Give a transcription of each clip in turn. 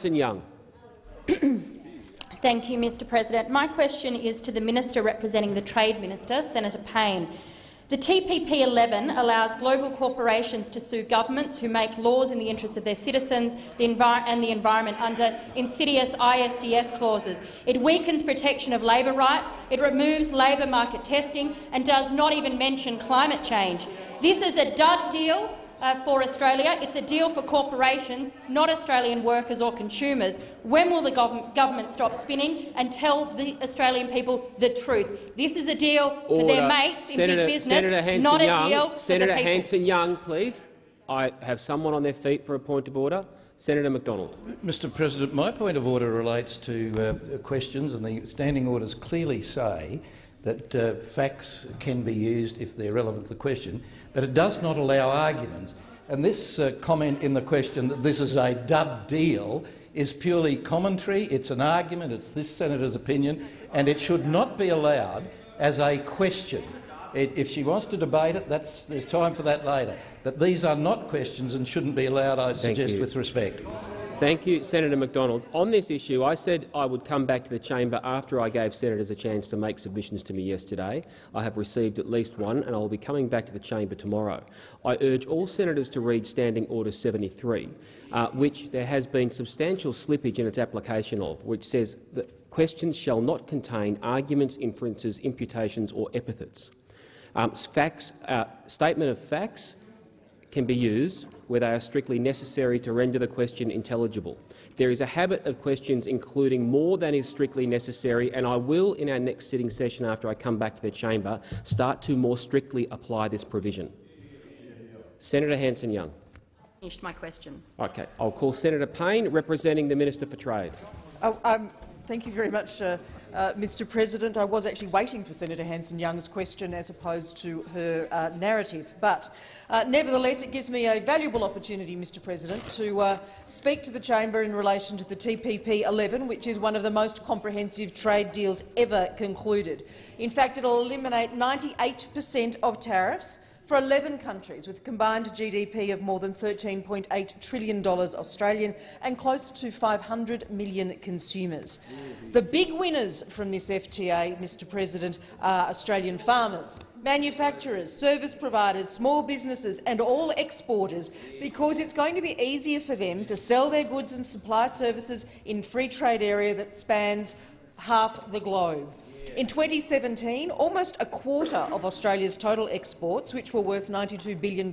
Hanson-Young. Thank you, Mr. President. My question is to the Minister representing the Trade Minister, Senator Payne. The TPP11 allows global corporations to sue governments who make laws in the interests of their citizens and the environment under insidious ISDS clauses. It weakens protection of labour rights, it removes labour market testing and does not even mention climate change. This is a dud deal for Australia. It's a deal for corporations, not Australian workers or consumers. When will the government stop spinning and tell the Australian people the truth? This is a deal for their mates in big business, not a deal for Senator Hanson-Young, please. I have someone on their feet for a point of order. Senator Macdonald. Mr. President, my point of order relates to questions, and the standing orders clearly say that facts can be used if they're relevant to the question, but it does not allow arguments. And this comment in the question that this is a dud deal is purely commentary. It's an argument. It's this senator's opinion, and it should not be allowed as a question. If she wants to debate it, there's time for that later. But these are not questions and shouldn't be allowed, I suggest, with respect. Thank you, Senator Macdonald. On this issue, I said I would come back to the chamber after I gave senators a chance to make submissions to me yesterday. I have received at least one, and I will be coming back to the chamber tomorrow. I urge all senators to read Standing Order 73, which there has been substantial slippage in its application of, which says that questions shall not contain arguments, inferences, imputations or epithets. Statement of facts can be used where they are strictly necessary to render the question intelligible. There is a habit of questions including more than is strictly necessary, and I will, in our next sitting session after I come back to the chamber, start to more strictly apply this provision. Senator Hanson-Young. I finished my question. Okay. I'll call Senator Payne, representing the Minister for Trade. Thank you very much, Mr. President. I was actually waiting for Senator Hanson-Young's question as opposed to her narrative, but nevertheless it gives me a valuable opportunity, Mr. President, to speak to the chamber in relation to the TPP11, which is one of the most comprehensive trade deals ever concluded. In fact, it will eliminate 98% of tariffs for 11 countries with a combined GDP of more than $13.8 trillion Australian and close to 500 million consumers. The big winners from this FTA, Mr. President, are Australian farmers, manufacturers, service providers, small businesses and all exporters, because it's going to be easier for them to sell their goods and supply services in free trade area that spans half the globe. In 2017, almost a quarter of Australia's total exports, which were worth $92 billion,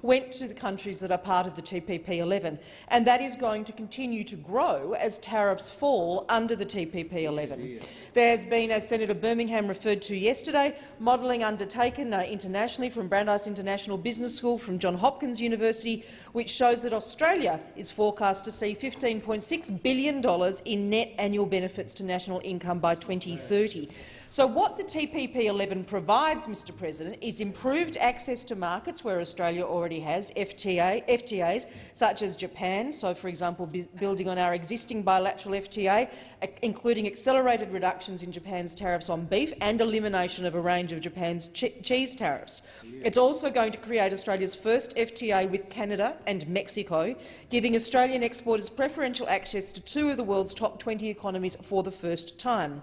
went to the countries that are part of the TPP11, and that is going to continue to grow as tariffs fall under the TPP11. There has been, as Senator Birmingham referred to yesterday, modelling undertaken internationally from Brandeis International Business School from Johns Hopkins University, which shows that Australia is forecast to see $15.6 billion in net annual benefits to national income by 2030. So what the TPP11 provides, Mr. President, is improved access to markets where Australia already has FTAs, such as Japan. So, for example, building on our existing bilateral FTA, including accelerated reductions in Japan's tariffs on beef and elimination of a range of Japan's cheese tariffs. It's also going to create Australia's first FTA with Canada and Mexico, giving Australian exporters preferential access to two of the world's top 20 economies for the first time.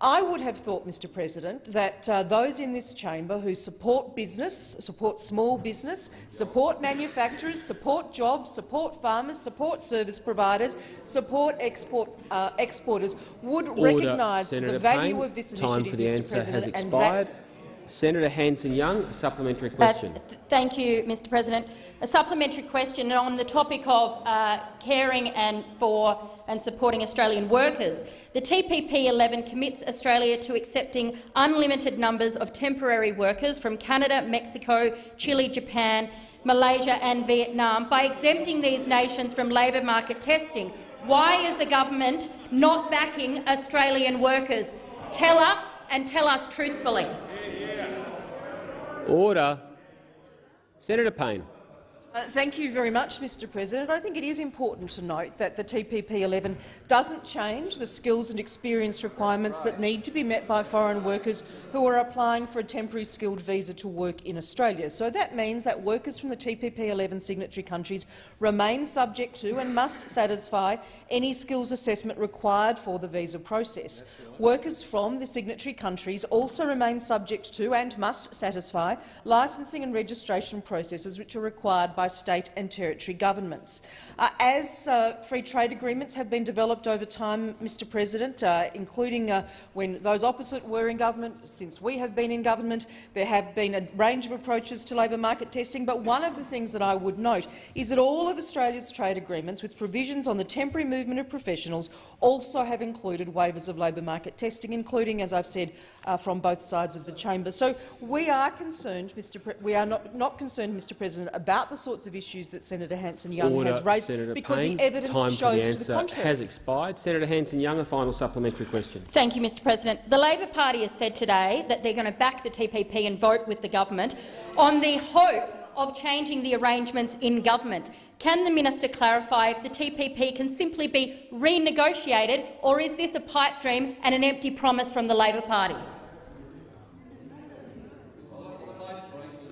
I would have thought, Mr. President, that those in this chamber who support business, support small business, support manufacturers, support jobs, support farmers, support service providers, support exporters would recognise the value of this initiative, Mr. President. And that Senator Hanson-Young, a supplementary question. Thank you, Mr. President. A supplementary question on the topic of caring and supporting Australian workers. The TPP11 commits Australia to accepting unlimited numbers of temporary workers from Canada, Mexico, Chile, Japan, Malaysia and Vietnam by exempting these nations from labour market testing. Why is the government not backing Australian workers? Tell us, and tell us truthfully. Order. Senator Payne. Thank you very much, Mr President. I think it is important to note that the TPP11 doesn't change the skills and experience requirements that need to be met by foreign workers who are applying for a temporary skilled visa to work in Australia. So that means that workers from the TPP11 signatory countries remain subject to and must satisfy any skills assessment required for the visa process. Workers from the signatory countries also remain subject to and must satisfy licensing and registration processes which are required by state and territory governments. As free trade agreements have been developed over time, Mr President, including when those opposite were in government, since we have been in government, there have been a range of approaches to labour market testing. But one of the things that I would note is that all of Australia's trade agreements with provisions on the temporary movement of professionals also have included waivers of labour market testing, including, as I've said, from both sides of the chamber. So we are concerned, we are not concerned, Mr President, about the sorts of issues that Senator Hanson-Young has raised, Senator because Payne, the evidence shows to the contrary. Has expired. Senator Hanson-Young, a final supplementary question. Thank you, Mr President. The Labor Party has said today that they're going to back the TPP and vote with the government on the hope of changing the arrangements in government. Can the minister clarify if the TPP can simply be renegotiated, or is this a pipe dream and an empty promise from the Labor Party?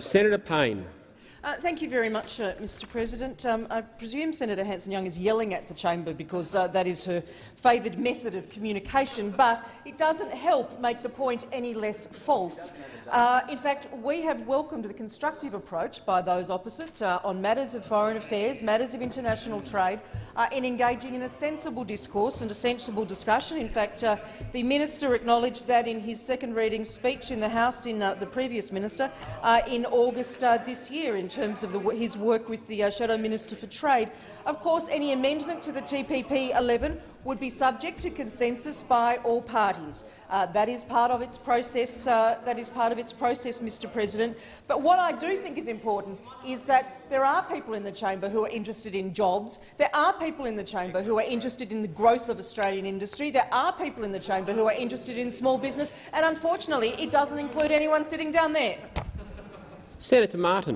Senator Payne. Thank you very much, Mr President. I presume Senator Hanson-Young is yelling at the chamber because that is her favoured method of communication, but it doesn't help make the point any less false. In fact, we have welcomed the constructive approach by those opposite on matters of foreign affairs, matters of international trade, in engaging in a sensible discourse and a sensible discussion. In fact, the minister acknowledged that in his second reading speech in the House, in the previous minister, in August this year, in terms of his work with the Shadow Minister for Trade. Of course, any amendment to the TPP11 would be subject to consensus by all parties. That is part of its process. Mr. President. But what I do think is important is that there are people in the chamber who are interested in jobs. There are people in the chamber who are interested in the growth of Australian industry. There are people in the chamber who are interested in small business, and unfortunately, it doesn't include anyone sitting down there. Senator Martin.